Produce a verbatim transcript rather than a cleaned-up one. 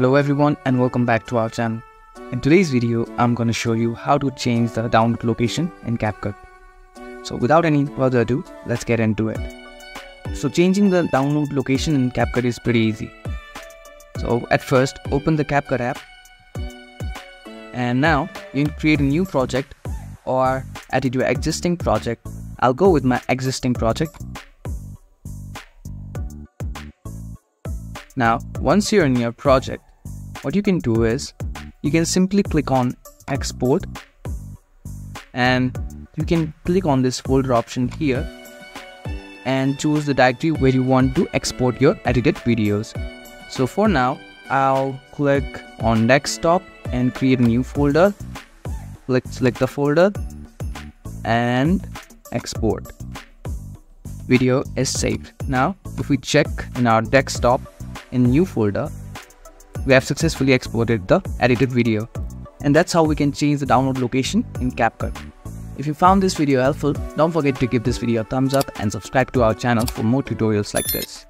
Hello everyone and welcome back to our channel. In today's video, I'm going to show you how to change the download location in CapCut. So without any further ado, let's get into it. So changing the download location in CapCut is pretty easy. So at first, open the CapCut app. And now, you can create a new project or add it to your existing project. I'll go with my existing project. Now, once you're in your project, what you can do is, you can simply click on export and you can click on this folder option here and choose the directory where you want to export your edited videos. So for now, I'll click on desktop and create a new folder. Click, select the folder and export. Video is saved. Now, if we check in our desktop in new folder, we have successfully exported the edited video. And that's how we can change the download location in CapCut. If you found this video helpful, don't forget to give this video a thumbs up and subscribe to our channel for more tutorials like this.